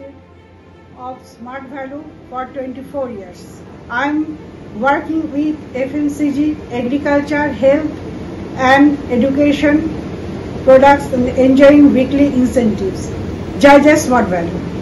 representative of SmartValue for 24 years. I'm working with FMCG, agriculture, health and education products and enjoying weekly incentives. Jai Jai SmartValue.